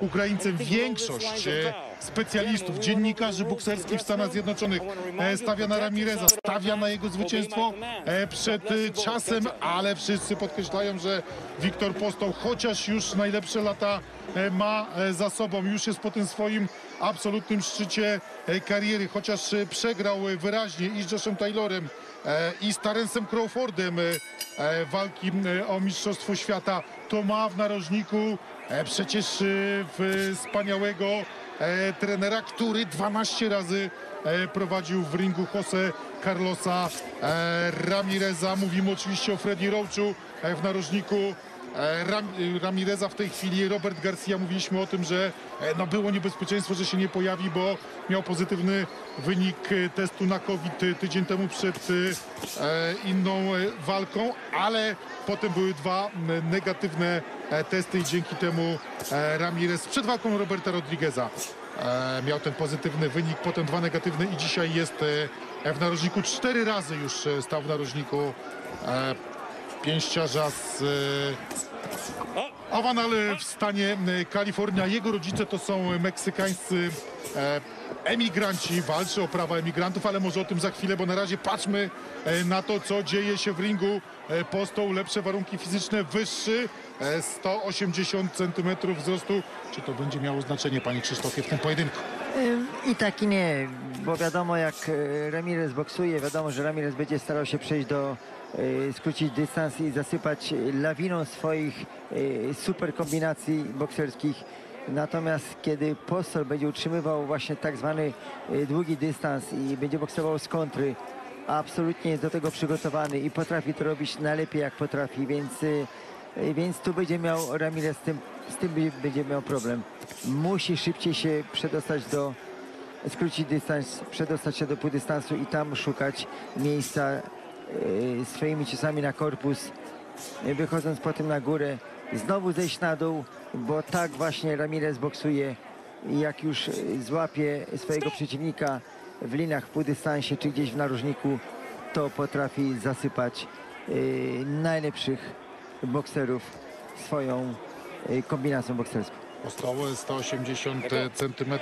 Ukraińcy, większość specjalistów, dziennikarzy bokserskich w Stanach Zjednoczonych stawia na Ramireza, stawia na jego zwycięstwo przed czasem, ale wszyscy podkreślają, że Wiktor Postoł, chociaż już najlepsze lata ma za sobą, już jest po tym swoim absolutnym szczycie kariery, chociaż przegrał wyraźnie i z Joshem Taylorem, i z Terence'em Crawfordem walki o Mistrzostwo Świata, to ma w narożniku przecież wspaniałego trenera, który 12 razy prowadził w ringu Jose Carlosa Ramireza. Mówimy oczywiście o Freddie Roachu. W narożniku Ramireza w tej chwili Robert Garcia. Mówiliśmy o tym, że no było niebezpieczeństwo, że się nie pojawi, bo miał pozytywny wynik testu na COVID tydzień temu przed inną walką, ale potem były dwa negatywne testy i dzięki temu Ramirez przed walką Roberta Rodrigueza miał ten pozytywny wynik, potem dwa negatywne i dzisiaj jest w narożniku. 4 razy już stał w narożniku pięściarza z Avanal w stanie Kalifornia. Jego rodzice to są meksykańscy emigranci. Walczy o prawa emigrantów, ale może o tym za chwilę, bo na razie patrzmy na to, co dzieje się w ringu. Postoł, lepsze warunki fizyczne, wyższy, 180 cm wzrostu. Czy to będzie miało znaczenie, panie Krzysztofie, w tym pojedynku? I tak, i nie, bo wiadomo, jak Ramirez boksuje, wiadomo, że Ramirez będzie starał się przejść do, skrócić dystans i zasypać lawiną swoich super kombinacji bokserskich. Natomiast kiedy Postoł będzie utrzymywał właśnie tak zwany długi dystans i będzie boksował z kontry, absolutnie jest do tego przygotowany i potrafi to robić najlepiej, jak potrafi, więc tu będzie miał Ramirez, z tym będzie miał problem. Musi szybciej się przedostać do, skrócić dystans, przedostać się do półdystansu i tam szukać miejsca swoimi ciosami na korpus, wychodząc potem na górę, znowu zejść na dół, bo tak właśnie Ramirez boksuje. Jak już złapie swojego przeciwnika w linach w półdystansie czy gdzieś w narożniku, to potrafi zasypać najlepszych bokserów swoją kombinacją bokserską. Postoł 180 cm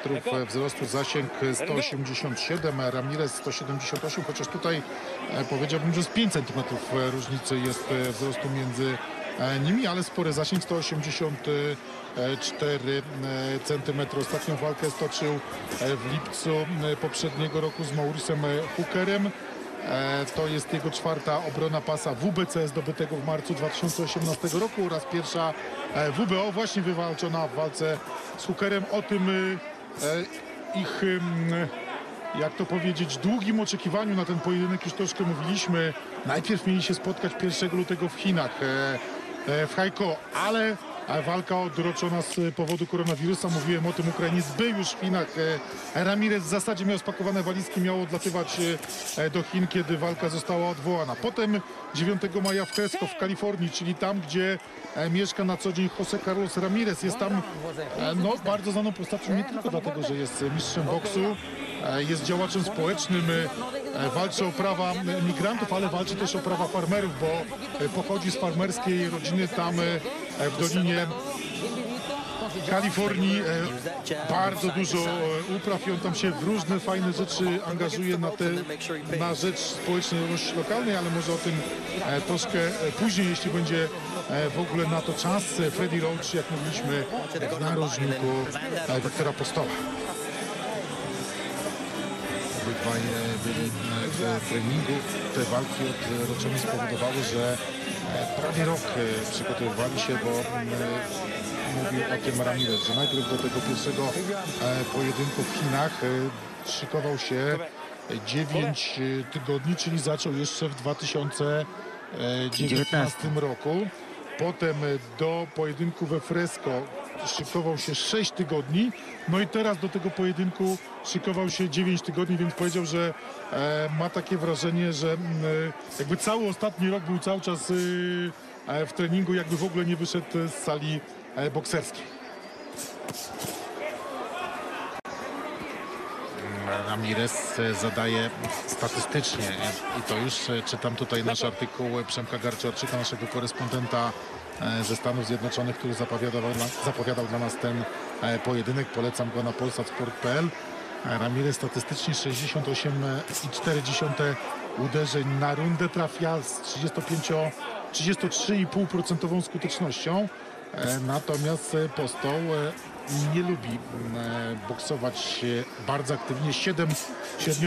wzrostu, zasięg 187, Ramirez 178, chociaż tutaj powiedziałbym, że z 5 cm różnicy jest wzrostu między nimi, ale spory zasięg, 184 cm. Ostatnią walkę stoczył w lipcu poprzedniego roku z Mauricem Hookerem. To jest jego 4. obrona pasa WBC zdobytego w marcu 2018 roku oraz pierwsza WBO właśnie wywalczona w walce z Hookerem. O tym ich, jak to powiedzieć, długim oczekiwaniu na ten pojedynek już troszkę mówiliśmy. Najpierw mieli się spotkać 1 lutego w Chinach, w Haikou, ale walka odroczona z powodu koronawirusa. Mówiłem o tym, Ukrainiec był już w Chinach. Ramirez w zasadzie miał spakowane walizki, miał odlatywać do Chin, kiedy walka została odwołana. Potem 9 maja w Fresno w Kalifornii, czyli tam, gdzie mieszka na co dzień Jose Carlos Ramirez. Jest tam no, bardzo znaną postacią, nie tylko dlatego, że jest mistrzem boksu, jest działaczem społecznym, walczy o prawa migrantów, ale walczy też o prawa farmerów, bo pochodzi z farmerskiej rodziny tam w Dolinie Kalifornii. Bardzo dużo upraw i on tam się w różne fajne rzeczy angażuje na rzecz społeczności lokalnej, ale może o tym troszkę później, jeśli będzie w ogóle na to czas. Freddie Roach, jak mówiliśmy, w narożniku Wiktora Postoła. Obydwaj byli w treningu. Te walki odroczone spowodowały, że prawie rok przygotowywali się, bo mówił o tym Ramirez, że najpierw do tego pierwszego pojedynku w Chinach szykował się 9 tygodni, czyli zaczął jeszcze w 2019 roku. Potem do pojedynku we Fresno szykował się 6 tygodni, no i teraz do tego pojedynku szykował się 9 tygodni, więc powiedział, że ma takie wrażenie, że jakby cały ostatni rok był cały czas w treningu, jakby w ogóle nie wyszedł z sali bokserskiej. Ramirez zadaje statystycznie i to już czytam tutaj nasz artykuł Przemka Garciorczyka, naszego korespondenta ze Stanów Zjednoczonych, który zapowiadał dla nas ten pojedynek. Polecam go na polsatsport.pl. Ramirez statystycznie 68,4 uderzeń na rundę, trafia z 33,5% skutecznością. Natomiast Postoł nie lubi boksować bardzo aktywnie, 7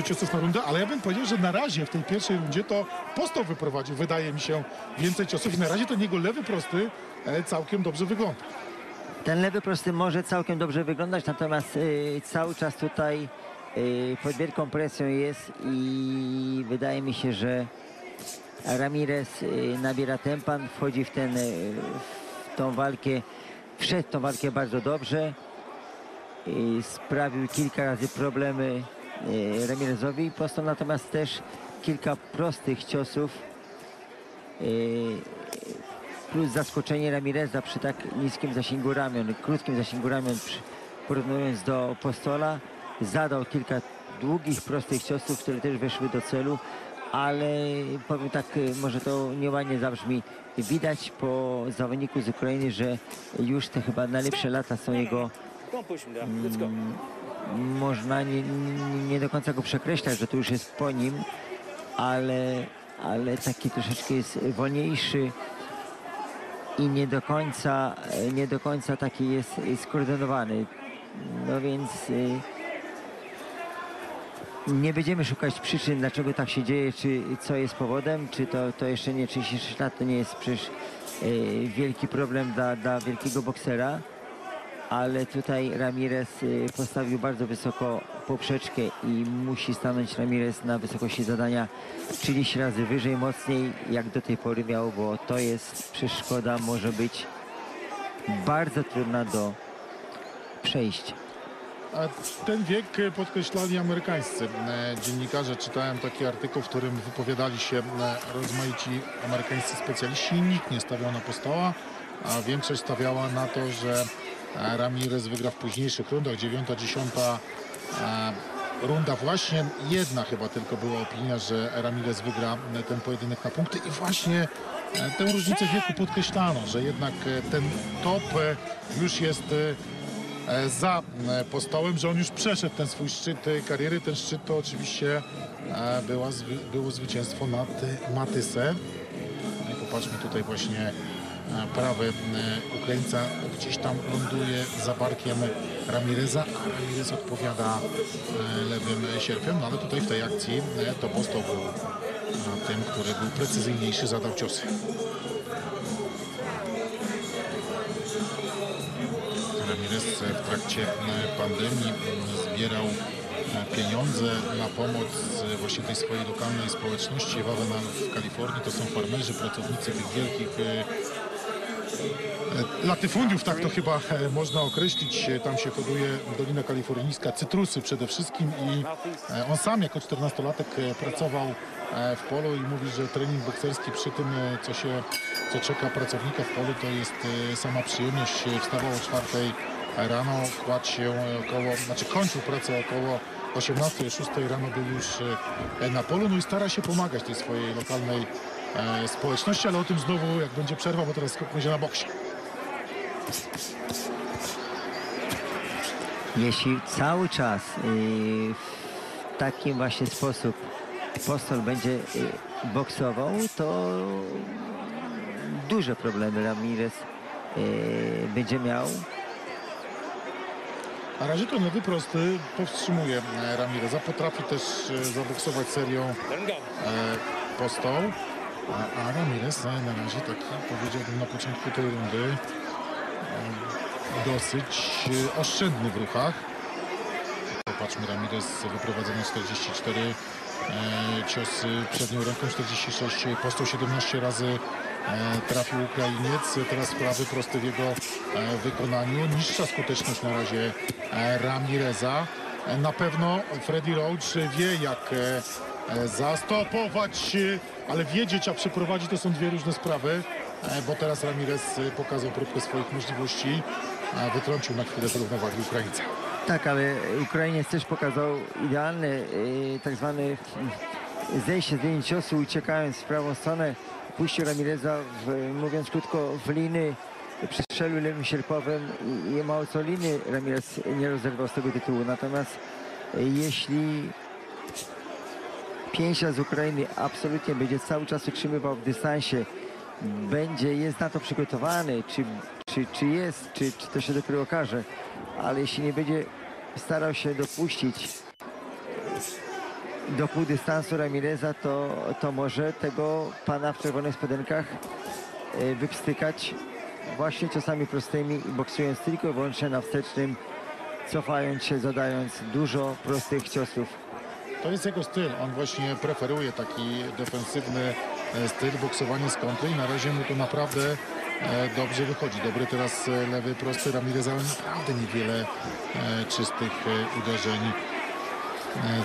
ciosów na rundę, ale ja bym powiedział, że na razie w tej pierwszej rundzie to Postoł wyprowadził, wydaje mi się, więcej ciosów i na razie ten jego lewy prosty całkiem dobrze wygląda. Ten lewy prosty może całkiem dobrze wyglądać, natomiast cały czas tutaj pod wielką presją jest i wydaje mi się, że Ramirez nabiera tempa, wchodzi w tą walkę, wszedł w tą walkę bardzo dobrze. Sprawił kilka razy problemy Ramirezowi. Postoł natomiast też kilka prostych ciosów. Plus zaskoczenie Ramireza przy tak niskim zasięgu ramion, krótkim zasięgu ramion porównując do Postola. Zadał kilka długich, prostych ciosów, które też weszły do celu. Ale powiem tak, może to nieładnie zabrzmi, widać po zawodniku z Ukrainy, że już te chyba najlepsze lata są jego, można nie do końca go przekreślać, że to już jest po nim, ale taki troszeczkę jest wolniejszy i nie do końca taki jest skoordynowany, no więc nie będziemy szukać przyczyn, dlaczego tak się dzieje, czy co jest powodem, czy to jeszcze nie 36 lat, to nie jest przecież wielki problem dla wielkiego boksera, ale tutaj Ramirez postawił bardzo wysoko poprzeczkę i musi stanąć Ramirez na wysokości zadania 30 razy wyżej, mocniej jak do tej pory miał, bo to jest przeszkoda, może być bardzo trudna do przejścia. A ten wiek podkreślali amerykańscy dziennikarze. Czytałem taki artykuł, w którym wypowiadali się rozmaici amerykańscy specjaliści i nikt nie stawiał na Postoła, a większość stawiała na to, że Ramirez wygra w późniejszych rundach, 9., 10. Runda właśnie, jedna chyba tylko była opinia, że Ramirez wygra ten pojedynek na punkty i właśnie tę różnicę wieku podkreślano, że jednak ten top już jest za Postołem, że on już przeszedł ten swój szczyt kariery. Ten szczyt to oczywiście było zwycięstwo nad Matysem. I popatrzmy tutaj właśnie prawy Ukraińca gdzieś tam ląduje za barkiem Ramireza, a Ramirez odpowiada lewym sierpiem, no ale tutaj w tej akcji to Postoł był tym, który był precyzyjniejszy, zadał ciosy. Ramirez w trakcie pandemii zbierał pieniądze na pomoc właśnie tej swojej lokalnej społeczności w Avenal w Kalifornii. To są farmerzy, pracownicy tych wielkich latyfundiów, tak to chyba można określić. Tam się hoduje Dolina Kalifornijska, cytrusy przede wszystkim i on sam jako 14-latek pracował w polu i mówi, że trening bokserski przy tym, co czeka pracownika w polu, to jest sama przyjemność. Wstawał o 4 rano, kładł się kończył pracę około 18, 6 rano był już na polu, no i stara się pomagać tej swojej lokalnej społeczności, ale o tym znowu, jak będzie przerwa, bo teraz skupmy się na boksie. Jeśli cały czas w taki właśnie sposób Postoł będzie boksował, to duże problemy Ramirez będzie miał. Na razie to lewy prosty powstrzymuje Ramireza. Potrafi też zaboksować serią Postoł. A Ramirez na razie taki, powiedziałbym na początku tej rundy, dosyć oszczędny w ruchach. Popatrzmy, Ramirez wyprowadzony 44 ciosy przednią ręką, 46, Postoł 17 razy trafił Ukrainiec. Teraz prawy prosty w jego wykonaniu. Niższa skuteczność na razie Ramireza. Na pewno Freddie Roach wie, jak zastopować, ale wiedzieć, a przeprowadzić to są dwie różne sprawy, bo teraz Ramirez pokazał próbkę swoich możliwości, wytrącił na chwilę z równowagi Ukraińca. Tak, ale Ukrainiec też pokazał idealne tak zwane zejście z linii ciosu, uciekając w prawą stronę. Pójście Ramireza, mówiąc krótko, w liny, przy strzelu lewym sierpowym i mało co liny Ramirez nie rozerwał z tego tytułu. Natomiast jeśli pięścia z Ukrainy absolutnie będzie cały czas utrzymywał w dystansie, jest na to przygotowany, czy to się dopiero okaże, ale jeśli nie będzie starał się dopuścić do pół dystansu Ramireza, to może tego pana w czerwonych spodenkach wypstykać właśnie czasami prostymi, boksując tylko i wyłącznie na wstecznym, cofając się, zadając dużo prostych ciosów. To jest jego styl, on właśnie preferuje taki defensywny styl boksowania z kontry i na razie mu to naprawdę dobrze wychodzi. Dobry teraz lewy prosty Ramirez, ale naprawdę niewiele czystych uderzeń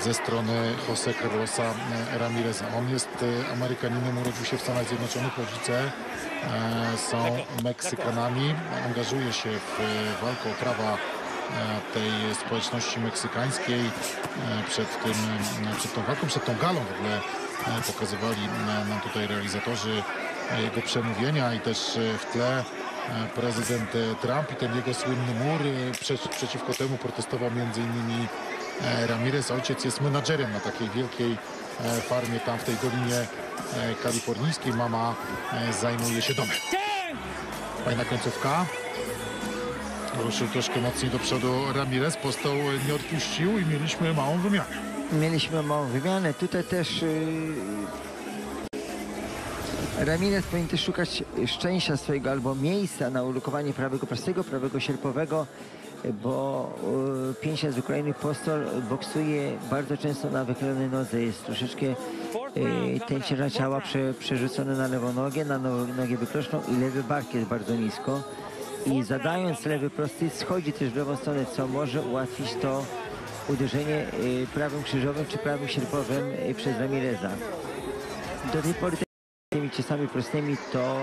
ze strony Jose Carlosa Ramireza. On jest Amerykaninem, urodził się w Stanach Zjednoczonych, rodzice są Meksykanami. Angażuje się w walkę o prawa tej społeczności meksykańskiej. Przed tą walką, przed tą galą w ogóle pokazywali nam tutaj realizatorzy jego przemówienia i też w tle prezydent Trump i ten jego słynny mur. Przeciwko temu protestował m.in. Ramirez. Ojciec jest menadżerem na takiej wielkiej farmie tam w tej dolinie kalifornijskiej. Mama zajmuje się domem. Fajna końcówka. Ruszył troszkę mocniej do przodu Ramirez. Postoł nie odpuścił i mieliśmy małą wymianę. Mieliśmy małą wymianę. Tutaj też Ramirez powinien też szukać szczęścia swojego albo miejsca na ulokowanie prawego prostego, prawego sierpowego, bo pięścia z Ukrainy Postoł boksuje bardzo często na wychylone nodze. Jest troszeczkę ten ciężar ciała przerzucony na lewą nogę, na nogę wykroczną i lewy bark jest bardzo nisko. I zadając lewy prosty schodzi też w lewą stronę, co może ułatwić to uderzenie prawym krzyżowym czy prawym sierpowym przez Ramireza. Do tej pory tymi ciosami prostymi to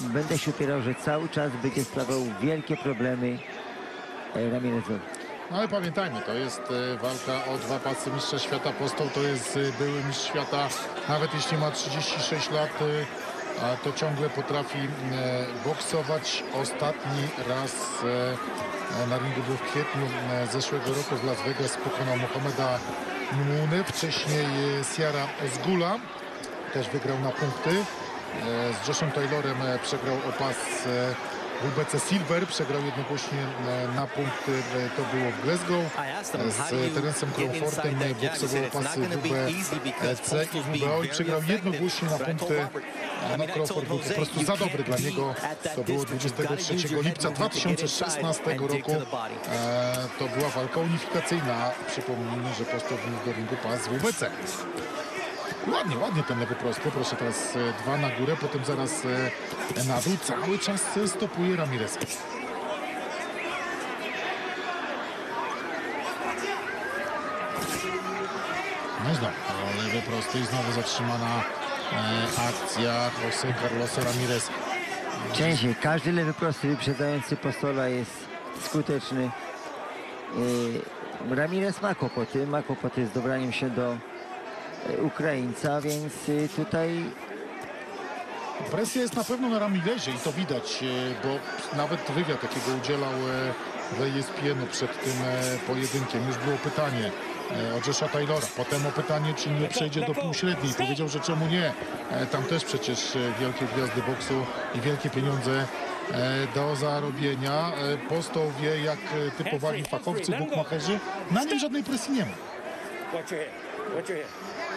będę się upierał, że cały czas będzie sprawiał wielkie problemy Ramirezowi. No ale pamiętajmy, to jest walka o dwa pasy mistrza świata. Postoł to jest były mistrz świata, nawet jeśli ma 36 lat, a to ciągle potrafi boksować. Ostatni raz na ringu był w kwietniu zeszłego roku w Las Vegas, pokonał Mohameda Mouny, wcześniej Siara Ozgula, też wygrał na punkty. Z Joshem Taylorem przegrał o pas WBC Silver, przegrał jednogłośnie na punkty, to było w Glasgow. Z Terencem Crawfordem boksował o pasy WBC i WBO i przegrał jednogłośnie na punkty. No, Crawford był po prostu za dobry dla niego. To było 23 lipca 2016 roku. To była walka unifikacyjna. Przypomnijmy, że postawiono do ringu pas WBC. Ładnie ten lewy prosty. Proszę, teraz dwa na górę, potem zaraz na dół. Cały czas stopuje Ramirez. No znowu lewy prosty i znowu zatrzymana akcja Jose Carlosa Ramirez. Częściej, każdy lewy prosty wyprzedzający Postola jest skuteczny. Ramirez ma kłopoty z dobraniem się do Ukraińca, więc tutaj presja jest na pewno na Ramirezie i to widać, bo nawet wywiad takiego udzielał w ESPN-u przed tym pojedynkiem. Już było pytanie o Josha Taylora, potem o pytanie, czy nie przejdzie do półśredniej. Powiedział, że czemu nie. Tam też przecież wielkie gwiazdy boksu i wielkie pieniądze do zarobienia. Postoł wie, jak typowali fachowcy, bukmacherzy. Na nim żadnej presji nie ma.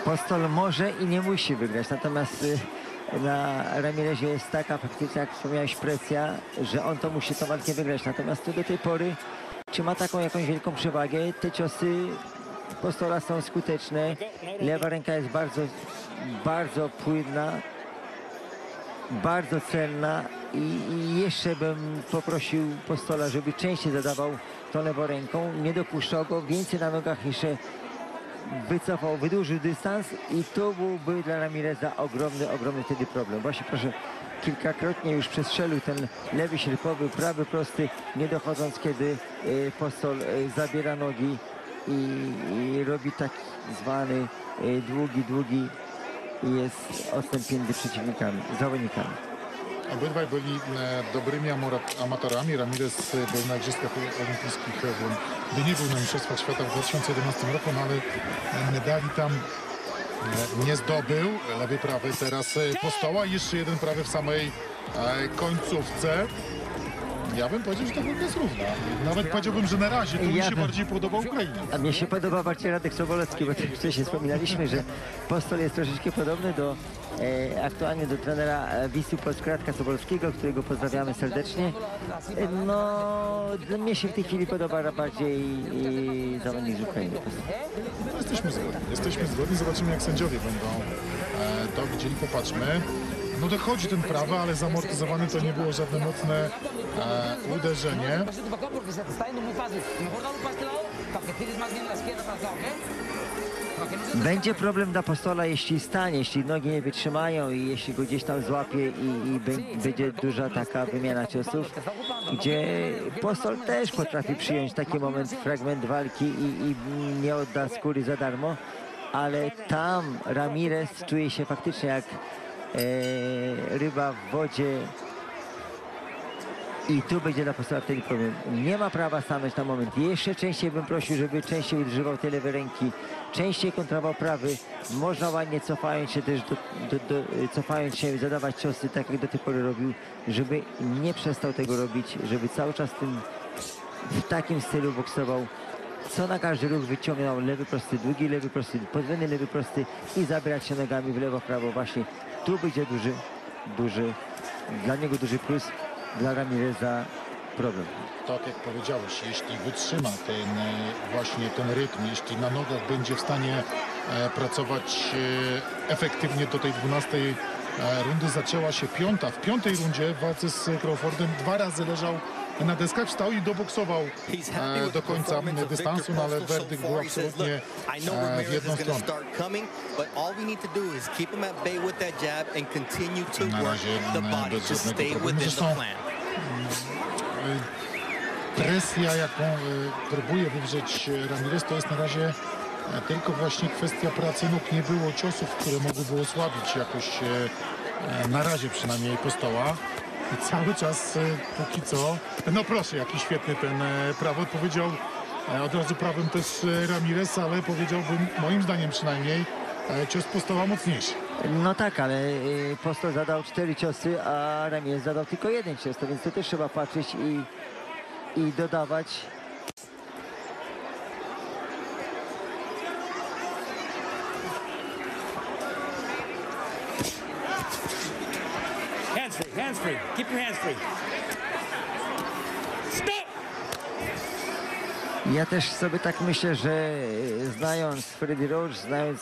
Postoł może i nie musi wygrać, natomiast na Ramirezie jest taka faktycznie, jak wspomniałeś, presja, że on to musi tą walkę wygrać. Natomiast do tej pory, czy ma taką jakąś wielką przewagę, te ciosy Postola są skuteczne. Lewa ręka jest bardzo płynna, bardzo celna i jeszcze bym poprosił Postola, żeby częściej zadawał tą lewą ręką, nie dopuszczał go, więcej na nogach niż wycofał, wydłużył dystans i to byłby dla Ramireza ogromny wtedy problem. Właśnie proszę, kilkakrotnie już przestrzelił ten lewy ślepowy, prawy prosty, nie dochodząc, kiedy Postoł zabiera nogi i robi tak zwany długi i jest odstępnięty przeciwnikami, zawodnikami. Obydwaj byli dobrymi amatorami. Ramirez był na Igrzyskach Olimpijskich, nie był na Mistrzostwach Świata w 2011 roku, no ale medali tam nie zdobył. Lewy, prawy teraz Postoła. Jeszcze jeden prawy w samej końcówce. Ja bym powiedział, że to głównie jest równa. Nawet powiedziałbym, że na razie tu mi się bardziej podoba Ukraina. A mnie się podoba bardziej Radek Sobolewski, bo wcześniej wspominaliśmy, że Postoł jest troszeczkę podobny do aktualnie do trenera Wisły Płock Radka Sobolewskiego, którego pozdrawiamy serdecznie. No, mnie się w tej chwili podoba bardziej zawodnik z Ukrainy. No, jesteśmy zgodni. Jesteśmy zgodni. Zobaczymy, jak sędziowie będą to widzieli. Popatrzmy. No dochodzi ten prawy, ale zamortyzowane to nie było żadne mocne uderzenie. Będzie problem dla Postola, jeśli stanie, jeśli nogi nie wytrzymają i jeśli go gdzieś tam złapie i będzie duża taka wymiana ciosów, gdzie Postol też potrafi przyjąć taki moment, fragment walki i nie odda skóry za darmo, ale tam Ramirez czuje się faktycznie jak ryba w wodzie i tu będzie dla Postola wtedy problem. Nie ma prawa stanąć na moment. Jeszcze częściej bym prosił, żeby częściej używał te lewe ręki, częściej kontrował prawy. Można ładnie cofając się też cofając się zadawać ciosy, tak jak do tej pory robił, żeby nie przestał tego robić, żeby cały czas w takim stylu boksował. Co na każdy ruch wyciągnął lewy prosty, długi lewy prosty, podwójny lewy prosty i zabierać się nogami w lewo, w prawo. Właśnie tu będzie dla niego duży plus, dla Ramireza problem. Tak jak powiedziałeś, jeśli wytrzyma ten rytm, jeśli na nogach będzie w stanie pracować efektywnie do tej 12. rundy, zaczęła się piąta. W piątej rundzie w walce z Crawfordem dwa razy leżał na deskach, wstał i doboksował do końca dystansu, ale werdykt był absolutnie w jedną stronę. Na razie bez żadnego problemu. Zresztą presja, jaką próbuje wywrzeć Ramirez, to jest na razie tylko właśnie kwestia pracy nóg. Nie było ciosów, które mogłyby osłabić jakoś na razie przynajmniej Postoła. I cały czas póki co, no proszę, jaki świetny ten prawy, odpowiedział od razu prawym też Ramirez, ale powiedziałbym, moim zdaniem przynajmniej, cios Postoła mocniejszy. No tak, ale Postoł zadał 4 ciosy, a Ramirez zadał tylko 1 cios, to więc to też trzeba patrzeć i dodawać. Hands free. Keep your hands free. Stop! Ja też sobie tak myślę, że znając Freddie Roach, znając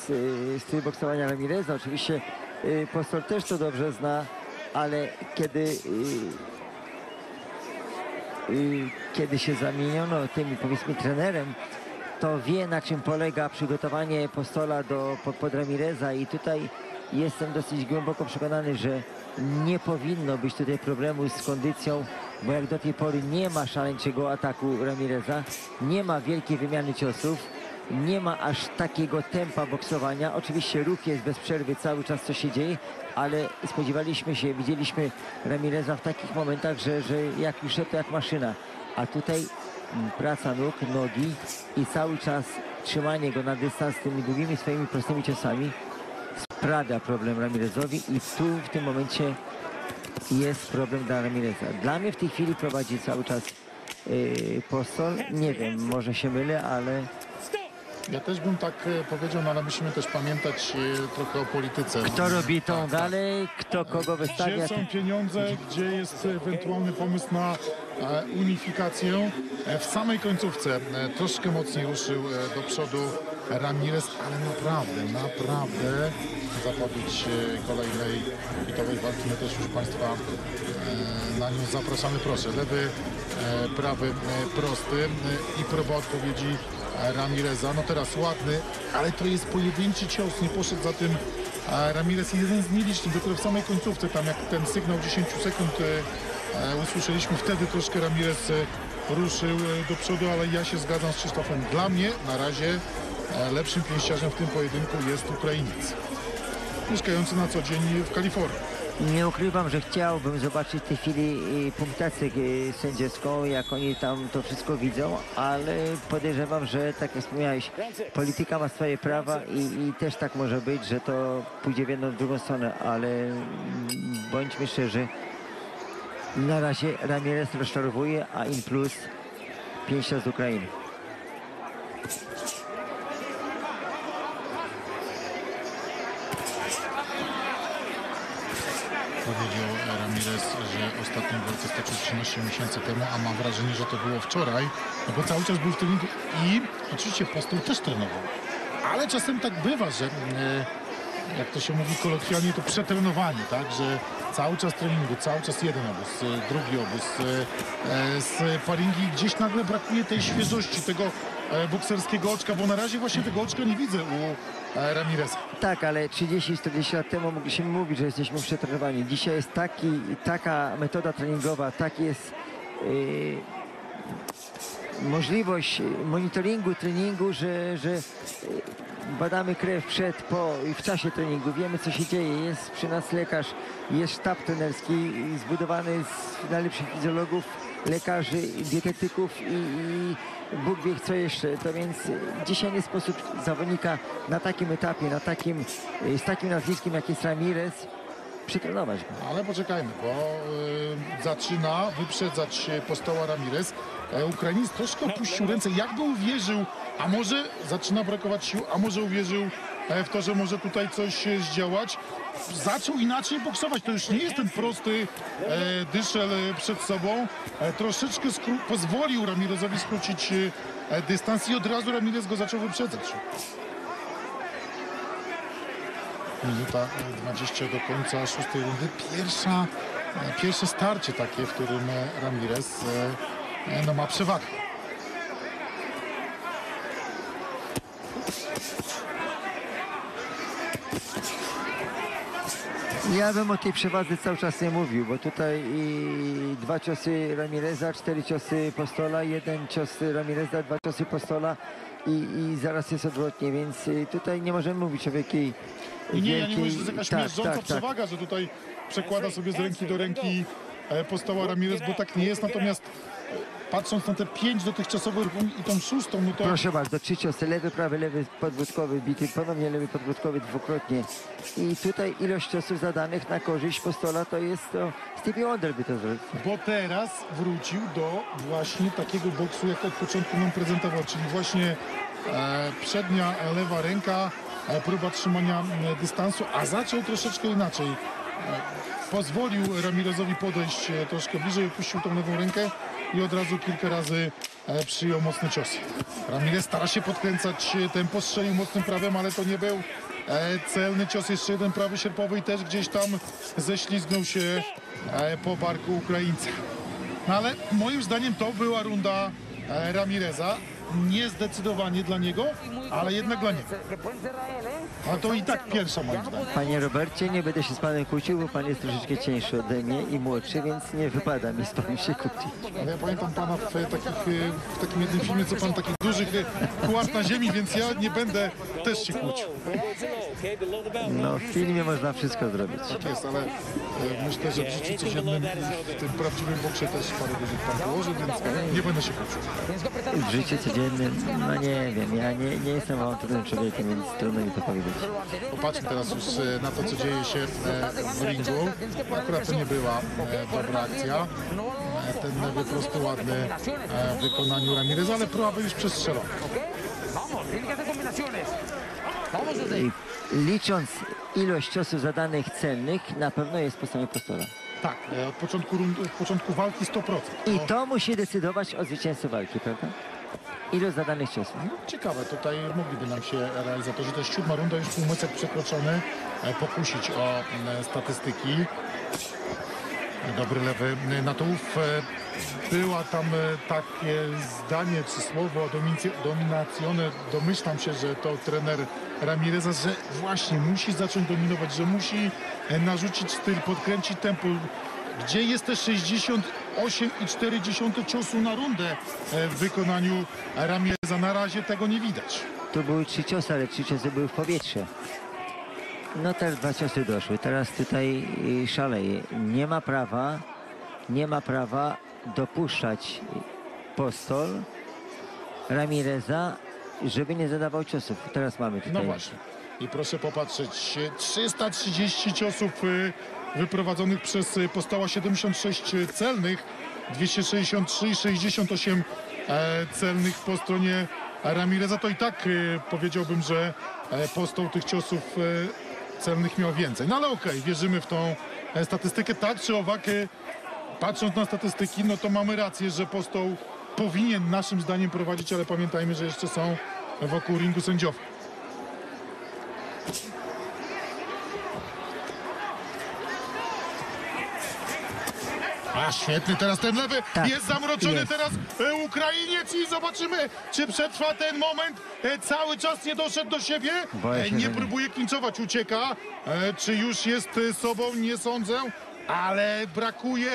styl boksowania Ramireza, oczywiście Postoł też to dobrze zna, ale kiedy się zamieniono tym, powiedzmy, trenerem, to wie, na czym polega przygotowanie Postola pod Ramireza i tutaj jestem dosyć głęboko przekonany, że nie powinno być tutaj problemu z kondycją, bo jak do tej pory nie ma szaleńczego ataku Ramireza, nie ma wielkiej wymiany ciosów, nie ma aż takiego tempa boksowania. Oczywiście ruch jest bez przerwy, cały czas co się dzieje, ale spodziewaliśmy się, widzieliśmy Ramireza w takich momentach, że jak już szedł, jak maszyna. A tutaj praca nóg, nogi i cały czas trzymanie go na dystans z tymi długimi, swoimi prostymi ciosami sprawia problem Ramirezowi i tu w tym momencie jest problem dla Ramireza. Dla mnie w tej chwili prowadzi cały czas Postoł. Nie wiem, może się mylę, ale... Ja też bym tak powiedział, no ale musimy też pamiętać trochę o polityce. Kto robi tą dalej, kto kogo wystawia. Gdzie są pieniądze, gdzie jest ewentualny pomysł na unifikację. W samej końcówce troszkę mocniej ruszył do przodu Ramirez, ale naprawdę zapowiedź kolejnej bitowej walki. My też już Państwa na nią zapraszamy. Proszę, lewy, prawy, prosty i próba odpowiedzi Ramireza. No teraz ładny, ale to jest pojedynczy cios, nie poszedł za tym a Ramirez jeden z nielicznych, dopiero w samej końcówce, tam jak ten sygnał 10 sekund usłyszeliśmy, wtedy troszkę Ramirez ruszył do przodu, ale ja się zgadzam z Krzysztofem. Dla mnie na razie lepszym pięściarzem w tym pojedynku jest Ukrainiec, mieszkający na co dzień w Kalifornii. Nie ukrywam, że chciałbym zobaczyć w tej chwili punktację sędziowską, jak oni tam to wszystko widzą, ale podejrzewam, że tak jak wspomniałeś, polityka ma swoje prawa i też tak może być, że to pójdzie w jedną, w drugą stronę, ale bądźmy szczerzy, na razie Ramirez rozczarowuje, a in plus pięścia z Ukrainy. Powiedział Ramirez, że ostatnią walkę stoczył 13 miesięcy temu, a mam wrażenie, że to było wczoraj, no bo cały czas był w treningu i oczywiście Postoł też trenował. Ale czasem tak bywa, że jak to się mówi kolokwialnie, to przetrenowanie, tak? Że cały czas treningu, cały czas jeden obóz, drugi obóz, z paringi gdzieś nagle brakuje tej świeżości, tego bokserskiego oczka, bo na razie właśnie tego oczka nie widzę u Ramirez. Tak, ale 30-40 lat temu mogliśmy mówić, że jesteśmy przetrenowani. Dzisiaj jest taka metoda treningowa, tak jest możliwość monitoringu treningu, że badamy krew przed, po i w czasie treningu, wiemy co się dzieje, jest przy nas lekarz, jest sztab trenerski zbudowany z najlepszych fizjologów, lekarzy, dietetyków i Bóg wie co jeszcze, to więc dzisiaj nie sposób zawodnika na takim etapie, z takim nazwiskiem jak jest Ramirez, przetrenować go. Ale poczekajmy, bo zaczyna wyprzedzać Postoła Ramirez. Ukrainiec troszkę opuścił ręce, jakby uwierzył, a może zaczyna brakować sił, a może uwierzył w to, że może tutaj coś zdziałać. Zaczął inaczej boksować, to już nie jest ten prosty dyszel przed sobą. Troszeczkę pozwolił Ramirezowi skrócić dystans i od razu Ramirez go zaczął wyprzedzać. Minuta 20 do końca szóstej rundy. Pierwsze starcie takie, w którym Ramirez no, ma przewagę. Ja bym o tej przewadze cały czas nie mówił, bo tutaj i 2 ciosy Ramireza, 4 ciosy Postola, 1 cios Ramireza, 2 ciosy Postola i zaraz jest odwrotnie, więc tutaj nie możemy mówić o wielkiej... Ja nie mówię, że to jest jakaś mierząca przewaga, że tutaj przekłada sobie z ręki do ręki Postoła Ramirez, bo tak nie jest, natomiast patrząc na te 5 dotychczasowych i tą 6, no to... Proszę bardzo, 3 ciosy, lewy, prawy, lewy podbródkowy bity, ponownie lewy podbródkowy dwukrotnie. I tutaj ilość ciosów zadanych na korzyść Postola to jest to... Stevie Wonder by to zrobił. Bo teraz wrócił do właśnie takiego boksu, jak od początku nam prezentował, czyli właśnie przednia lewa ręka, próba trzymania dystansu, a zaczął troszeczkę inaczej. Pozwolił Ramirezowi podejść troszkę bliżej, opuścił tą lewą rękę i od razu kilka razy przyjął mocny cios. Ramirez stara się podkręcać tempo, strzelił mocnym prawem, ale to nie był celny cios. Jeszcze jeden prawy sierpowy i też gdzieś tam ześlizgnął się po barku Ukraińca. No ale moim zdaniem to była runda Ramireza. Niezdecydowanie dla niego, ale jednak dla niego. A to i tak pierwsza moim zdaniem. Panie Robercie, nie będę się z panem kłócił, bo pan jest troszeczkę cieńszy ode mnie i młodszy, więc nie wypada mi z panem się kłócić. Ale ja pamiętam pana w takim jednym filmie, co pan takich dużych kład na ziemi, więc ja nie będę też się kłócił. No w filmie można wszystko zrobić. Tak jest, ale myślę, że w życiu codziennym, w tym prawdziwym boksie też parę dużych pan położy, więc nie będę się kłócił. W życiu codziennym, no nie wiem, ja nie jestem awanturnym człowiekiem, więc trudno mi to powiedzieć. Popatrzmy teraz już na to, co dzieje się w ringu. Akurat to nie była dobra akcja. Ten wyprost ładny w wykonaniu Ramirez, ale próba już przestrzelona. Licząc ilość ciosów zadanych celnych, na pewno jest po samej Postola. Tak, od początku walki 100%. I to musi decydować o zwycięstwie walki, prawda? Ilość zadanych ciosów. Ciekawe, tutaj mogliby nam się realizatorzy, to jest 7. runda, już półmycek przekroczony, pokusić o statystyki. Dobry lewy na tułów. Była tam takie zdanie czy słowo dominacyjne. Domyślam się, że to trener Ramireza, że właśnie musi zacząć dominować, że musi narzucić styl, podkręcić tempo. Gdzie jest te 68,4 ciosu na rundę w wykonaniu Ramireza? Na razie tego nie widać. Tu były 3 ciosy, ale 3 ciosy były w powietrze. No też 2 ciosy doszły. Teraz tutaj szaleje. Nie ma prawa dopuszczać Postol Ramireza, żeby nie zadawał ciosów. Teraz mamy tutaj. No właśnie. I proszę popatrzeć. 330 ciosów wyprowadzonych przez Postoła, 76 celnych, 263, 68 celnych po stronie Ramireza. To i tak powiedziałbym, że Postoł tych ciosów celnych miał więcej. No ale okej, wierzymy w tą statystykę. Tak czy owak, patrząc na statystyki, no to mamy rację, że Postoł powinien naszym zdaniem prowadzić, ale pamiętajmy, że jeszcze są wokół ringu sędziowie. A świetny teraz ten lewy, tak, jest zamroczony jest. Teraz Ukrainiec i zobaczymy, czy przetrwa ten moment. Cały czas nie doszedł do siebie, nie próbuje klinczować, ucieka. Czy już jest sobą, nie sądzę, ale brakuje,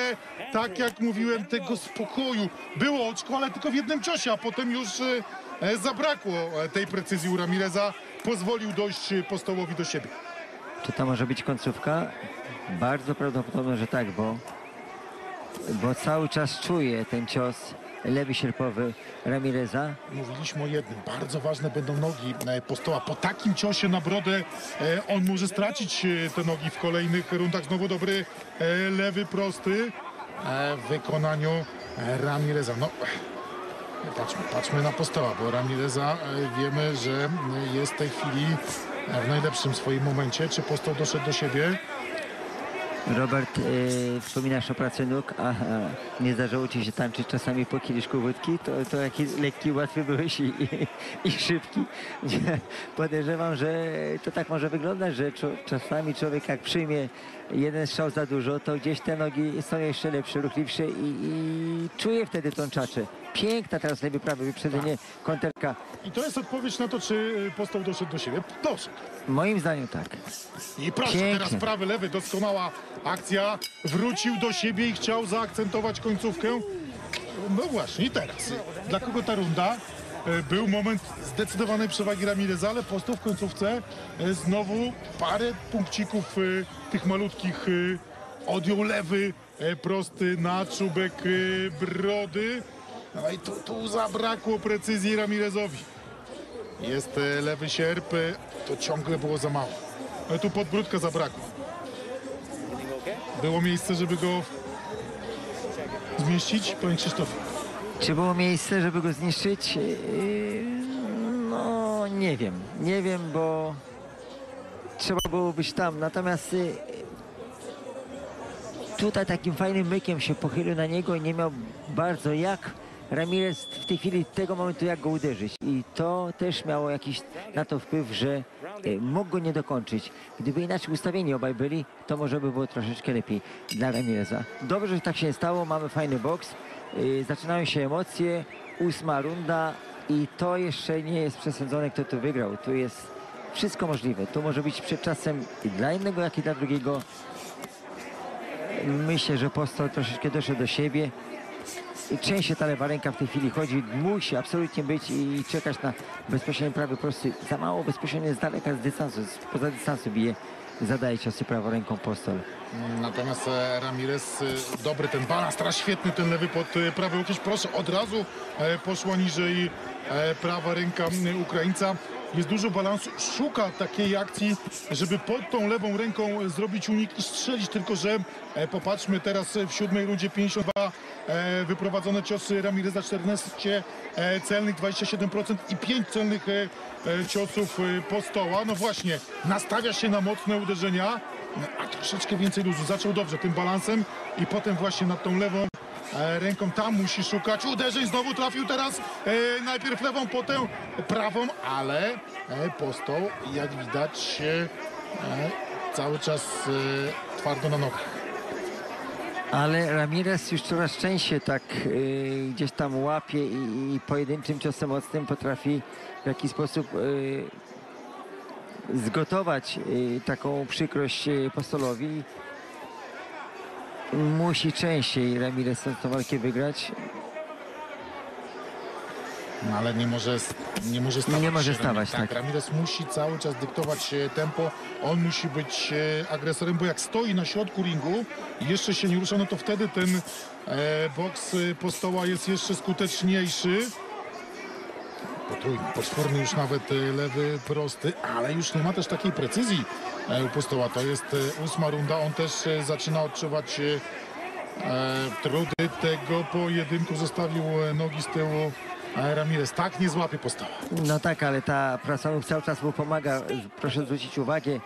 tak jak mówiłem, tego spokoju. Było oczko, ale tylko w jednym ciosie, a potem już zabrakło tej precyzji u Ramireza. Pozwolił dojść Postołowi do siebie. Czy to może być końcówka? Bardzo prawdopodobne, że tak, bo cały czas czuje ten cios lewy sierpowy Ramireza. Mówiliśmy o jednym, bardzo ważne będą nogi Postoła. Po takim ciosie na brodę on może stracić te nogi w kolejnych rundach. Znowu dobry lewy prosty w wykonaniu Ramireza. No, patrzmy na Postoła, bo Ramireza wiemy, że jest w tej chwili w najlepszym swoim momencie. Czy Postoł doszedł do siebie? Robert, wspominasz o pracy nóg, a nie zdarzało ci się tańczyć czasami po kieliszku wódki? To jaki lekki, łatwy byłeś i szybki. Podejrzewam, że to tak może wyglądać, że czasami człowiek jak przyjmie jeden strzał za dużo, to gdzieś te nogi są jeszcze lepsze, ruchliwsze i czuje wtedy tą czaczę. Piękna teraz lewy prawy wyprzedzenie, konterka. I to jest odpowiedź na to, czy Postoł doszedł do siebie. Doszedł. Moim zdaniem tak. I proszę, pięknie. Teraz prawy, lewy, doskonała akcja. Wrócił do siebie i chciał zaakcentować końcówkę. No właśnie, i teraz. Dla kogo ta runda? Był moment zdecydowanej przewagi Ramireza, ale Postoł w końcówce znowu parę punkcików tych malutkich odjął. Lewy prosty na czubek brody. No i tu zabrakło precyzji Ramirezowi. Jest lewy sierp, to ciągle było za mało. Tu podbródka zabrakło. Było miejsce, żeby go zmieścić, panie Krzysztofie? Czy było miejsce, żeby go zniszczyć? No, nie wiem. Nie wiem, bo trzeba było być tam. Natomiast tutaj takim fajnym mykiem się pochylił na niego i nie miał bardzo jak Ramirez w tej chwili tego momentu jak go uderzyć. I to też miało jakiś na to wpływ, że mógł go nie dokończyć. Gdyby inaczej ustawieni obaj byli, to może by było troszeczkę lepiej dla Ramireza. Dobrze, że tak się stało. Mamy fajny boks. Zaczynają się emocje. 8. runda i to jeszcze nie jest przesądzone, kto tu wygrał. Tu jest wszystko możliwe. To może być przed czasem i dla jednego, jak i dla drugiego. Myślę, że Postoł troszeczkę doszedł do siebie. Częściej ta lewa ręka w tej chwili chodzi, musi absolutnie być i czekać na bezpośredni prawy prosty. Za mało bezpośrednio z daleka, z dystansu, poza dystansu bije, zadaje ciosy prawą ręką Postol. Natomiast Ramirez, dobry ten balans, teraz świetny ten lewy pod prawy łokieć. Proszę, od razu poszła niżej prawa ręka Ukraińca. Jest dużo balansu, szuka takiej akcji, żeby pod tą lewą ręką zrobić unik i strzelić, tylko że popatrzmy teraz w 7. rundzie 52 wyprowadzone ciosy Ramireza, 14 celnych, 27% i 5 celnych ciosów Postoła. No właśnie, nastawia się na mocne uderzenia, a troszeczkę więcej luzu. Zaczął dobrze tym balansem i potem właśnie nad tą lewą ręką tam musi szukać uderzeń. Znowu trafił teraz najpierw lewą, potem prawą, ale Postoł, jak widać, cały czas twardo na nogach. Ale Ramirez już coraz częściej tak gdzieś tam łapie i pojedynczym ciosem mocnym potrafi w jakiś sposób zgotować taką przykrość Postolowi. Musi częściej Ramirez tę walkę wygrać. No, ale nie może stawać. Nie może stawać, tak. Ramirez musi cały czas dyktować tempo, on musi być agresorem, bo jak stoi na środku ringu i jeszcze się nie rusza, no to wtedy ten boks Postoła jest jeszcze skuteczniejszy. Potworny już nawet lewy prosty, ale już nie ma też takiej precyzji u Postoła. To jest 8. runda, on też zaczyna odczuwać trudy tego pojedynku, zostawił nogi z tyłu. A Ramirez tak nie złapie Postoła. No tak, ale ta praca cały czas mu pomaga. Proszę zwrócić uwagę,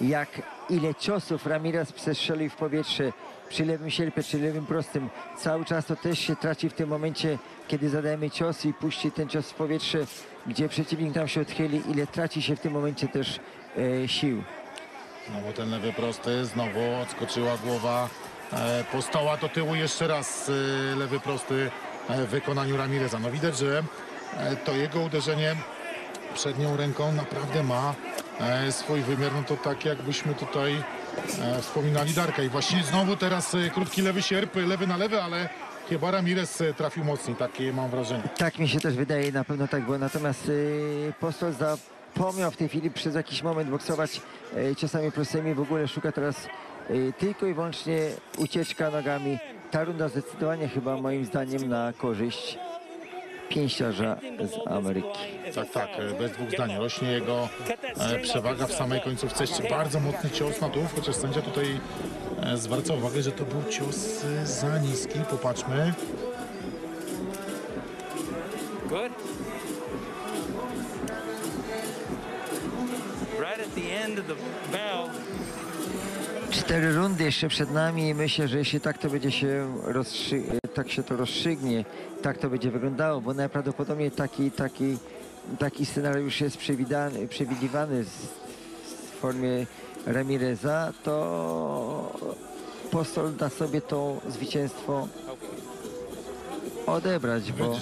jak ile ciosów Ramirez przestrzelił w powietrze przy lewym sierpie, przy lewym prostym. Cały czas to też się traci w tym momencie, kiedy zadajemy cios i puści ten cios w powietrze, gdzie przeciwnik tam się odchyli, ile traci się w tym momencie też sił. Znowu ten lewy prosty, znowu odskoczyła głowa Postoła do tyłu, jeszcze raz lewy prosty w wykonaniu Ramireza. No widać, że to jego uderzenie przednią ręką naprawdę ma swój wymiar. No to tak jakbyśmy tutaj wspominali Darka. I właśnie znowu teraz krótki lewy sierp, lewy na lewy, ale chyba Ramirez trafił mocniej, takie mam wrażenie. Tak mi się też wydaje, na pewno tak było. Natomiast Postoł zapomniał w tej chwili przez jakiś moment boksować ciosami prostymi. W ogóle szuka teraz tylko i wyłącznie ucieczka nogami. Ta runda zdecydowanie chyba moim zdaniem na korzyść pięściarza z Ameryki. Tak, tak, bez dwóch zdań. Rośnie jego przewaga w samej końcówce. Jeszcze bardzo mocny cios na dół, chociaż sędzia tutaj zwraca uwagę, że to był cios za niski. Popatrzmy. Right at the end of the bell. 4 rundy jeszcze przed nami i myślę, że jeśli tak to będzie się rozstrzygnie, tak to będzie wyglądało, bo najprawdopodobniej taki scenariusz jest przewidywany w formie Ramireza, to Postoł da sobie to zwycięstwo odebrać, bo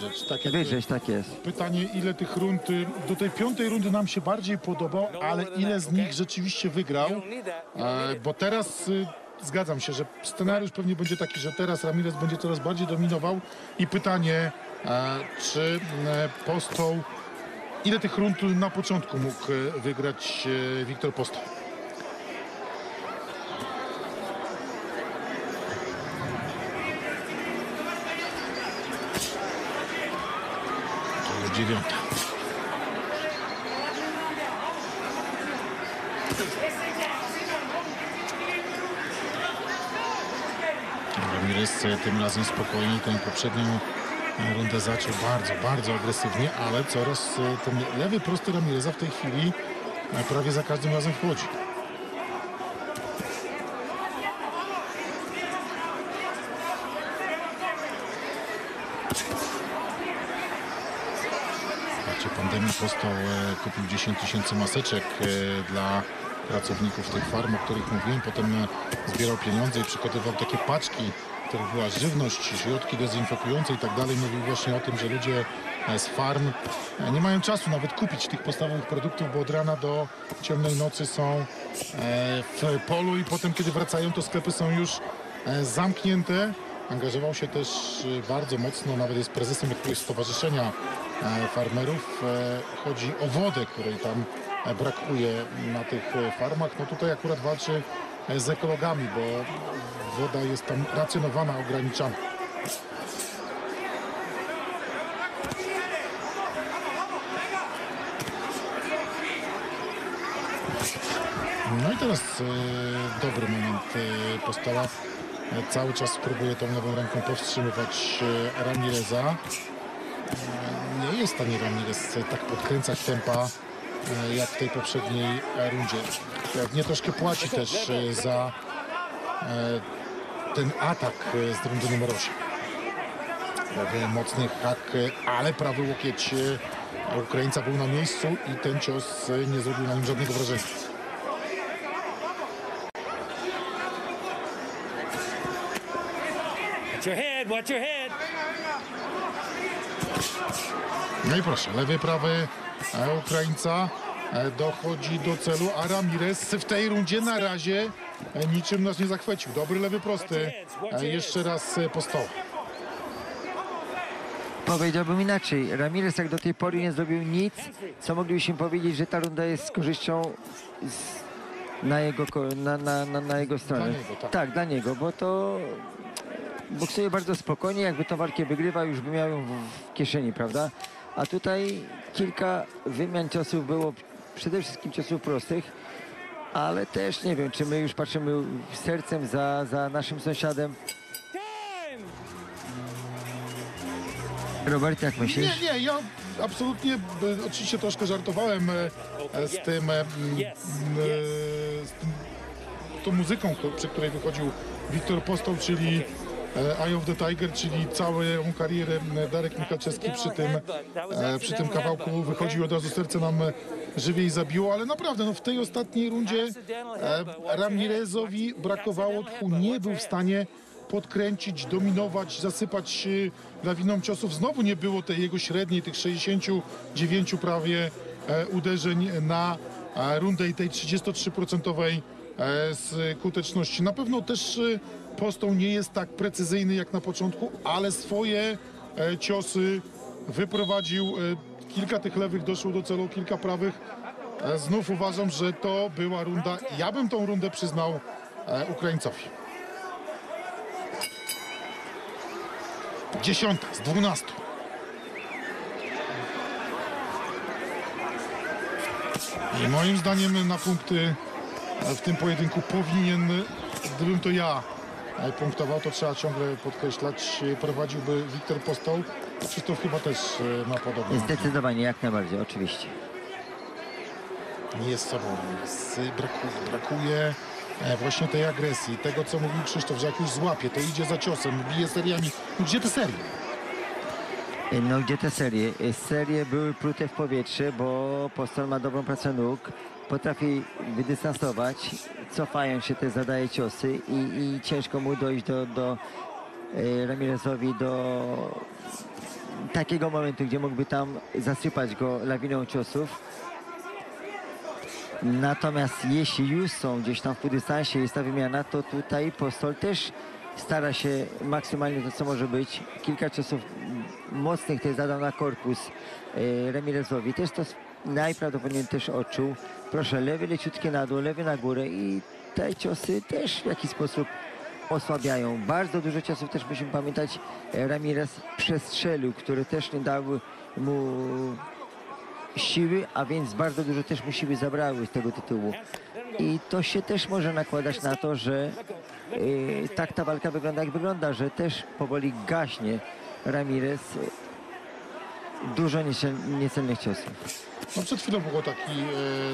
wydrzeć, tak jest. Pytanie, ile tych rund, do tej 5. rundy nam się bardziej podobał, ale ile z nich rzeczywiście wygrał, bo teraz zgadzam się, że scenariusz pewnie będzie taki, że teraz Ramirez będzie coraz bardziej dominował i pytanie, czy Postoł, ile tych rund na początku mógł wygrać Wiktor Postoł? Dziewiąta. Ramirez tym razem spokojnie, tę poprzednią rundę zaczął bardzo agresywnie, ale coraz ten lewy prosty Ramireza w tej chwili prawie za każdym razem wchodzi. Postoł kupił 10 000 maseczek dla pracowników tych farm, o których mówiłem. Potem zbierał pieniądze i przygotowywał takie paczki, w których była żywność, środki dezynfekujące i tak dalej. Mówił właśnie o tym, że ludzie z farm nie mają czasu nawet kupić tych podstawowych produktów, bo od rana do ciemnej nocy są w polu i potem, kiedy wracają, to sklepy są już zamknięte. Angażował się też bardzo mocno, nawet jest prezesem jakiegoś stowarzyszenia farmerów. Chodzi o wodę, której tam brakuje na tych farmach. No tutaj akurat walczy z ekologami, bo woda jest tam racjonowana, ograniczana. No i teraz dobry moment Postoła. Cały czas próbuje tą lewą ręką powstrzymywać Ramireza. Nie jest w stanie Ramirez tak podkręcać tempa jak w tej poprzedniej rundzie. Pewnie troszkę płaci też za ten atak z rundy numer 8. Prawie mocny hak, ale prawy łokieć Ukraińca był na miejscu i ten cios nie zrobił na nim żadnego wrażenia. watch your head. No i proszę, lewy, prawy Ukraińca dochodzi do celu, a Ramirez w tej rundzie na razie niczym nas nie zachwycił. Dobry lewy prosty, jeszcze raz Postoł. Powiedziałbym inaczej, Ramirez jak do tej pory nie zrobił nic, co moglibyśmy powiedzieć, że ta runda jest z korzyścią na jego stronie. Dla niego, tak. Tak, dla niego, bo to boksuje bardzo spokojnie, jakby tą walkę wygrywał, już by miał ją w kieszeni, prawda? A tutaj kilka wymian ciosów było, przede wszystkim ciosów prostych, ale też nie wiem, czy my już patrzymy sercem za naszym sąsiadem. Robert, jak myślisz? Nie, ja absolutnie, oczywiście troszkę żartowałem z tą muzyką, przy której wychodził Wiktor Postoł, czyli Eye of the Tiger, czyli całą karierę Darek Mikaczewski przy tym kawałku wychodził, od razu serce nam żywiej zabiło, ale naprawdę w tej ostatniej rundzie Ramirezowi brakowało tchu, nie był w stanie podkręcić, dominować, zasypać lawiną ciosów. Znowu nie było tej jego średniej, tych 69 prawie uderzeń na rundę i tej 33% skuteczności. Na pewno też Postoł nie jest tak precyzyjny jak na początku, ale swoje ciosy wyprowadził. Kilka tych lewych doszło do celu, kilka prawych. Znów uważam, że to była runda. Ja bym tą rundę przyznał Ukraińcowi. 10 z 12. I moim zdaniem na punkty w tym pojedynku powinien, gdybym to ja punktował, to trzeba ciągle podkreślać, prowadziłby Wiktor Postoł. Krzysztof chyba też ma podobne. Zdecydowanie, jak najbardziej, oczywiście. Nie jest sobą, brakuje właśnie tej agresji, tego co mówił Krzysztof, że jak już złapie, to idzie za ciosem, bije seriami. No gdzie te serie? No gdzie te serie? Serie były plute w powietrze, bo Postoł ma dobrą pracę nóg, potrafi wydystansować, cofając się te zadaje ciosy i ciężko mu dojść do Ramirezowi do takiego momentu, gdzie mógłby tam zasypać go lawiną ciosów. Natomiast jeśli już są gdzieś tam w półdystansie, jest ta wymiana, to tutaj Postoł też stara się maksymalnie to, co może być. Kilka ciosów mocnych też zadał na korpus Ramirezowi. Też to najprawdopodobniej też odczuł. Proszę, lewy leciutkie na dół, lewy na górę i te ciosy też w jakiś sposób osłabiają. Bardzo dużo ciosów też musimy pamiętać, Ramirez przestrzelił, który też nie dał mu siły, a więc bardzo dużo też mu siły zabrały z tego tytułu. I to się też może nakładać na to, że tak ta walka wygląda jak wygląda, że też powoli gaśnie Ramirez. Dużo niecelnych ciosów. No przed chwilą było taki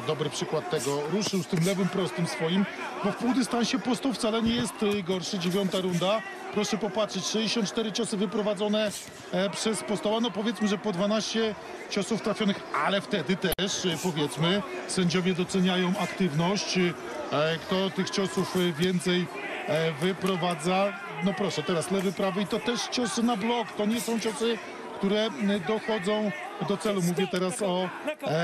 dobry przykład tego. Ruszył z tym lewym prostym swoim, bo w półdystansie Postoł wcale nie jest gorszy. 9. runda. Proszę popatrzeć, 64 ciosy wyprowadzone przez Postoła. No powiedzmy, że po 12 ciosów trafionych, ale wtedy też powiedzmy sędziowie doceniają aktywność. Kto tych ciosów więcej wyprowadza. No proszę, teraz lewy, prawy i to też ciosy na blok. To nie są ciosy, które dochodzą do celu. Mówię teraz o